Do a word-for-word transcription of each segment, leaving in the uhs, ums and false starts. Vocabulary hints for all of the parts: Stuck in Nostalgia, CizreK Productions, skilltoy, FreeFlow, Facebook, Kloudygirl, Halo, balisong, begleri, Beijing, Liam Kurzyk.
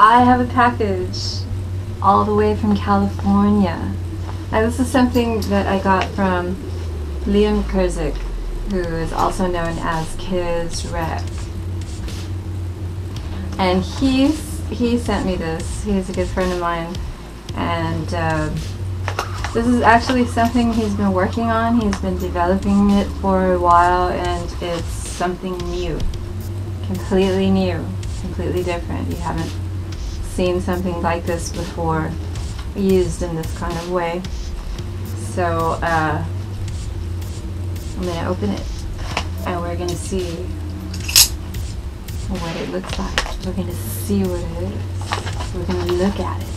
I have a package all the way from California. And this is something that I got from Liam Kurzyk, who is also known as CizreK. And he's, he sent me this. He's a good friend of mine. And uh, this is actually something he's been working on. He's been developing it for a while, and it's something new. Completely new. Completely different. You haven't seen something like this before, used in this kind of way. So uh, I'm going to open it, and we're going to see what it looks like. We're going to see what it is. We're going to look at it.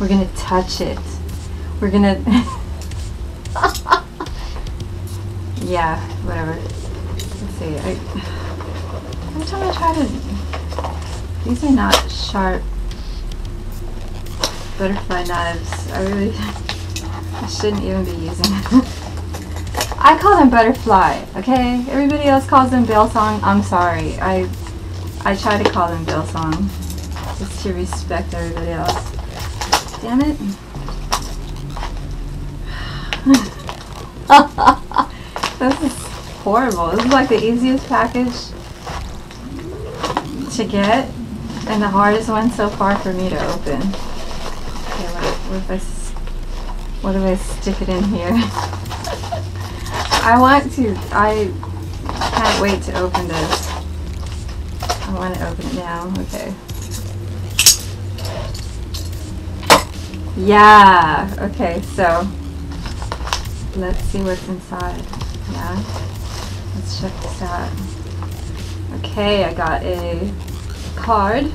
We're going to touch it. We're going to... yeah, whatever. Let's see. I, every time I try to... These are not sharp butterfly knives. I really... I shouldn't even be using them. I call them butterfly, okay? Everybody else calls them billsong. I'm sorry. I... I try to call them billsong, just to respect everybody else. Damn it. This is horrible. This is like the easiest package to get, and the hardest one so far for me to open. Okay, what, what, if I, what if I stick it in here? I want to, I can't wait to open this. I want to open it now. Okay. Yeah. Okay, so let's see what's inside. Yeah. Let's check this out. Okay, I got a card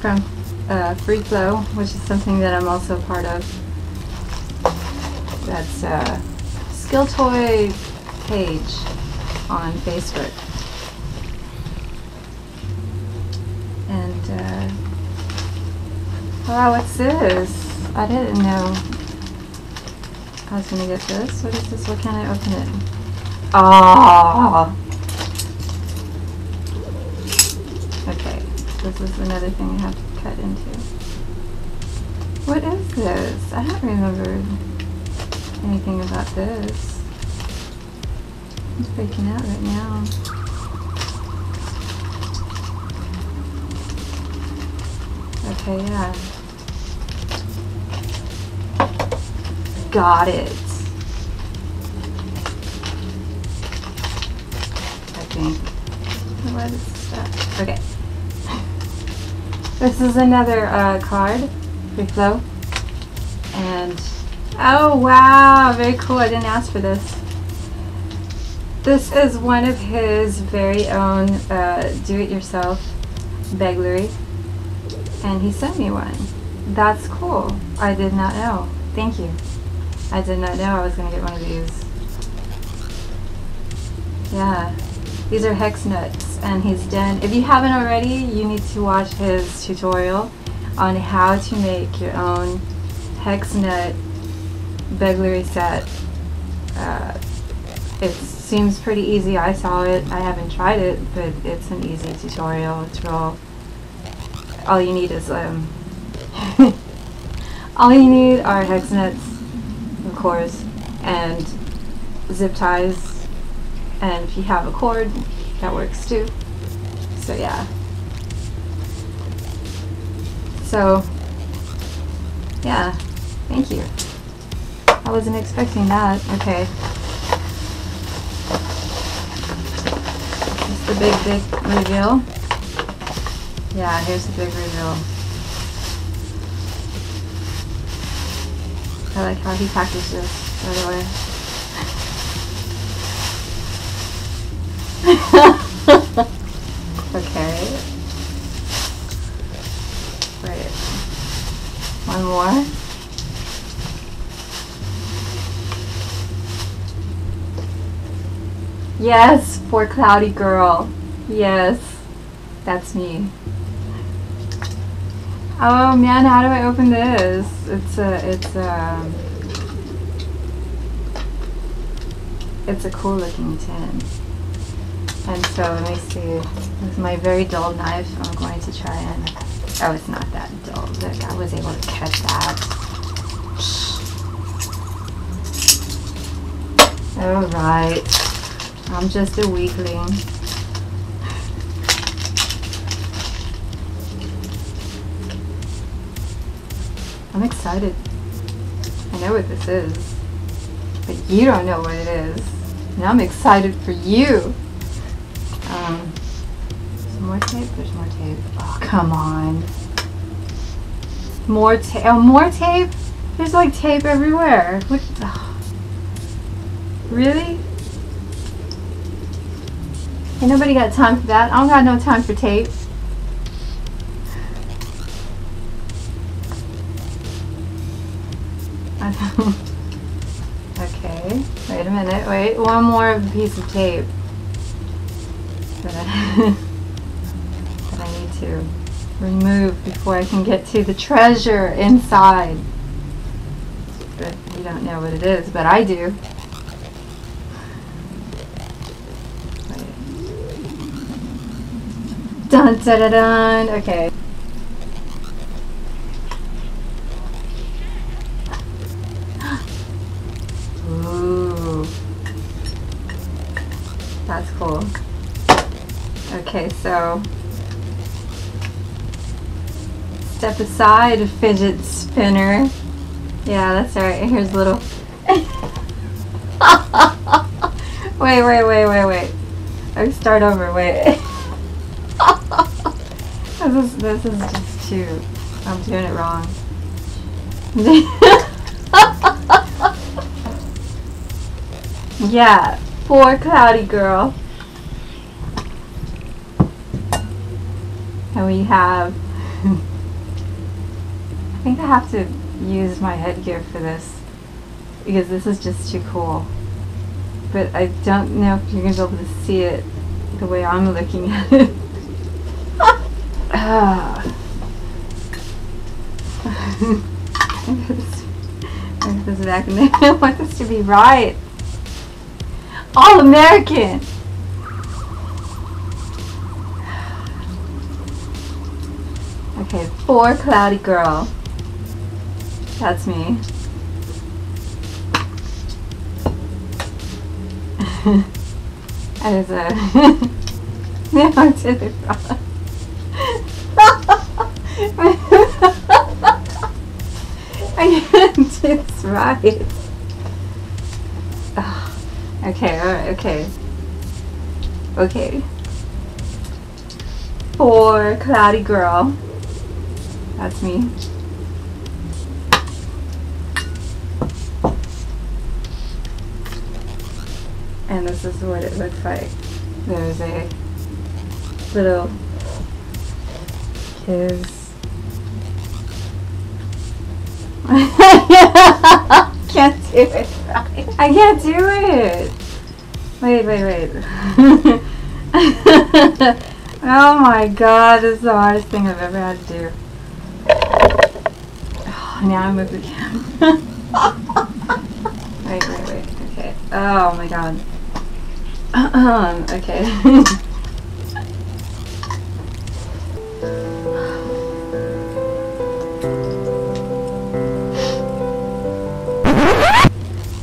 from uh, FreeFlow, which is something that I'm also a part of. That's a Skill Toy page on Facebook. And, uh, wow, what's this? I didn't know I was going to get this. What is this? What can I open it? Ah! Okay, this is another thing I have to cut into. What is this? I don't remember anything about this. I'm freaking out right now. Okay, yeah. Got it. I think. What is that? Okay. This is another uh, card. FreeFlow. And, oh wow, very cool. I didn't ask for this. This is one of his very own uh, do-it-yourself begleri. And he sent me one. That's cool. I did not know. Thank you. I did not know I was going to get one of these. Yeah. These are hex nuts, and he's done. If you haven't already, you need to watch his tutorial on how to make your own hex nut begleri set. Uh, it seems pretty easy. I saw it. I haven't tried it, but it's an easy tutorial. It's real. All you need is, um, all you need are hex nuts, of course, and zip ties, and if you have a cord, that works too. So yeah. So, yeah, thank you. I wasn't expecting that. Okay. It's the big, big reveal. Yeah, here's the big reveal. I like how he packaged this, by the way. Okay. Wait. One more. Yes, for Kloudygirl. Yes. That's me. Oh man, how do I open this? It's a, it's a, it's a cool looking tin. And so let me see, with my very dull knife, I'm going to try and, oh, it's not that dull. Look, I was able to cut that. All right, I'm just a weakling. I'm excited. I know what this is, but you don't know what it is. And I'm excited for you. Um, some more tape? There's more tape. Oh, come on. More tape. Oh, more tape? There's like tape everywhere. What? Oh. Really? Ain't nobody got time for that. I don't got no time for tape. Okay, wait a minute, wait, one more piece of tape that I, that I need to remove before I can get to the treasure inside. But you don't know what it is, but I do. Wait. Dun da da dun, okay. That's cool. Okay, so step aside, fidget spinner. Yeah, that's all right. Here's a little. wait, wait, wait, wait, wait. I start over. Wait. this is this is just too. I'm doing it wrong. Yeah. For Kloudygirl. And we have, I think I have to use my headgear for this because this is just too cool. But I don't know if you're going to be able to see it the way I'm looking at it. uh. I put this back in there. I want this to be right. All American. Okay, for Kloudygirl. That's me. As a no, I did it wrong. I can't do this right. Okay, alright, okay. Okay. For Kloudygirl. That's me. And this is what it looks like. There's a little kiss. Can't do it. I can't do it. Wait, wait, wait. Oh my god, this is the hardest thing I've ever had to do. Oh, now I move the camera. Wait, wait, wait. Okay. Oh my god. Okay.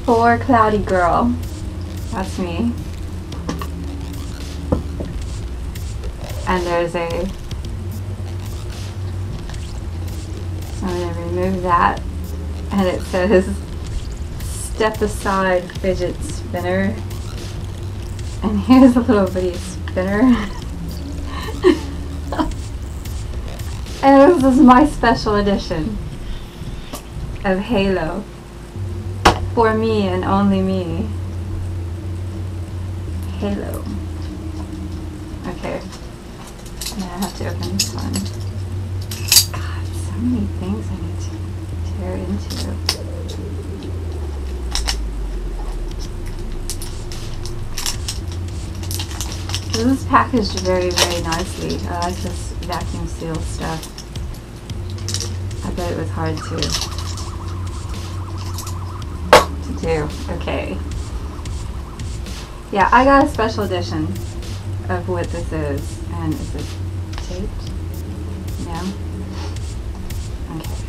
For Kloudygirl. That's me. And there's a... I'm going to remove that. And it says, step aside, fidget spinner. And here's a little bitty spinner. And this is my special edition of Halo. For me and only me. Halo. Okay. Now I have to open this one. God, so many things I need to tear into. This is packaged very, very nicely. I like this vacuum seal stuff. I bet it was hard to. Okay. Yeah, I got a special edition of what this is. And is this taped? No? Okay.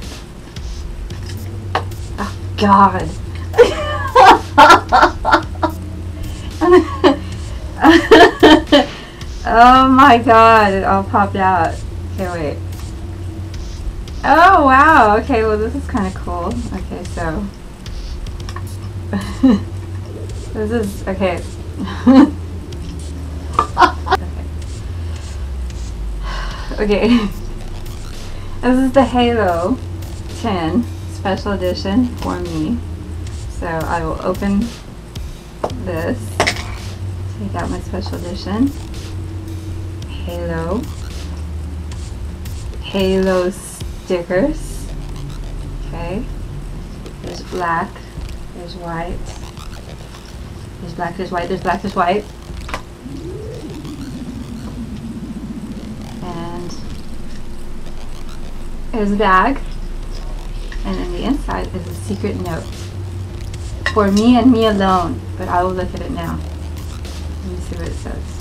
Oh, God! Oh my God, it all popped out. Okay, wait. Oh, wow! Okay, well this is kind of cool. Okay, so... this is... okay. Okay. This is the Halo ten Special Edition for me. So I will open this. Take out my Special Edition. Halo. Halo stickers. Okay. There's black. There's white. There's black, there's white, there's black, there's white. And there's a bag. And on the inside is a secret note. For me and me alone. But I will look at it now. Let me see what it says.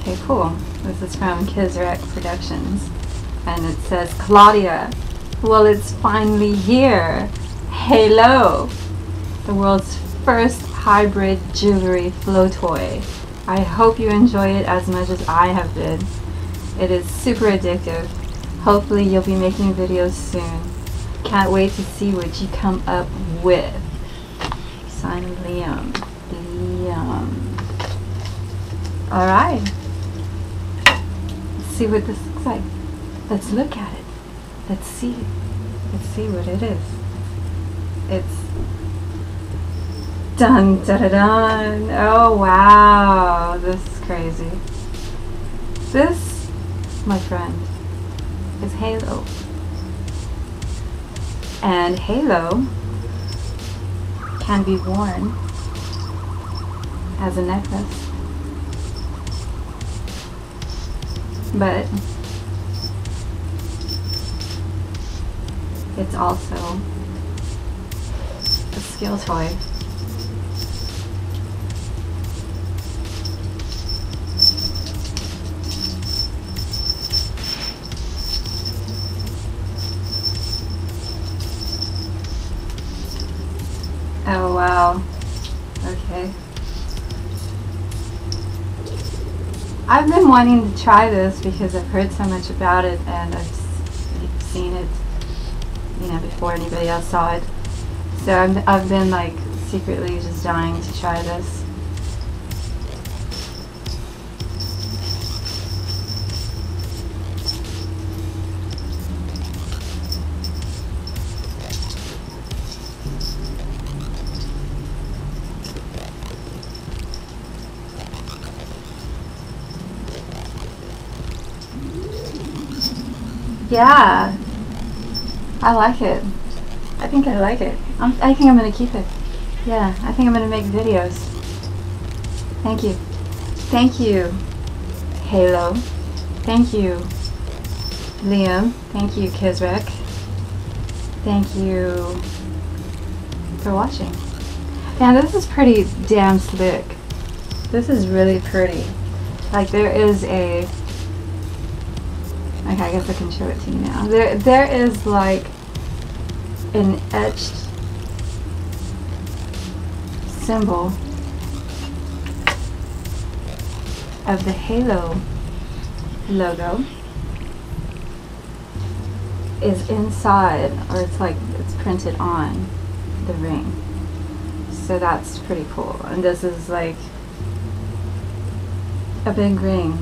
Okay, cool. This is from CizreK Productions. And it says, Claudia, well, it's finally here. Halo, the world's first hybrid jewelry flow toy. I hope you enjoy it as much as I have been. It is super addictive. Hopefully you'll be making videos soon. Can't wait to see what you come up with. Signed, Liam. Liam. Alright. See what this looks like. Let's look at it. Let's see. Let's see what it is. It's dun da da dun. Oh wow, this is crazy. This, my friend, is Halo. And Halo can be worn as a necklace. But it's also a skill toy. Oh wow. Okay. I've been wanting to try this because I've heard so much about it and I've seen it, you know, before anybody else saw it. So I'm, I've been like secretly just dying to try this. Yeah, I like it. I think I like it. I'm, I think I'm gonna keep it. Yeah, I think I'm gonna make videos. Thank you. Thank you, Halo. Thank you, Liam. Thank you, CizreK. Thank you for watching. Now this is pretty damn slick. This is really pretty. Like there is a... okay, I guess I can show it to you now. There, there is like an etched symbol of the Halo logo is inside, or it's like it's printed on the ring. So that's pretty cool. And this is like a big ring.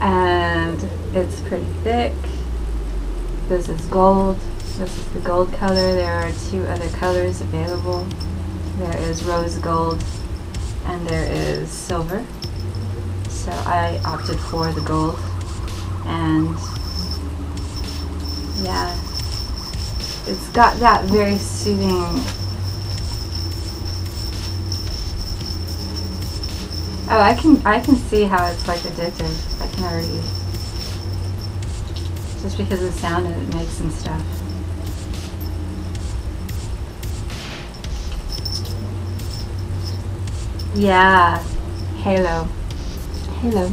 And it's pretty thick. This is gold. This is the gold color. There are two other colors available. There is rose gold and there is silver. So I opted for the gold. And yeah, it's got that very soothing... oh, I can I can see how it's like addictive. I can already, just because of the sound that it makes and stuff. Yeah, Halo. Halo.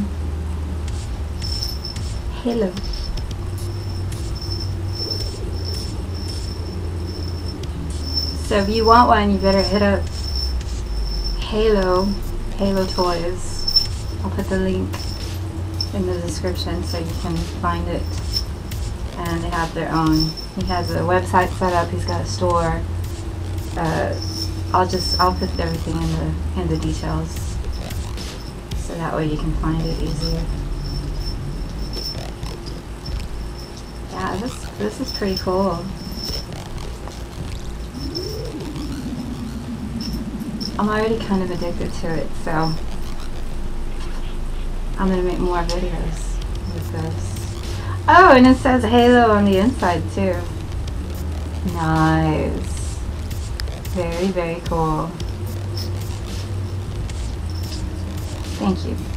Halo. So if you want one, you better hit up Halo, Halo Toys. I'll put the link in the description so you can find it. And they have their own. He has a website set up. He's got a store. Uh, I'll just I'll put everything in the in the details, so that way you can find it easier. Yeah, this this is pretty cool. I'm already kind of addicted to it, so I'm gonna make more videos with this. Oh, and it says Halo on the inside too. Nice. Very, very cool. Thank you.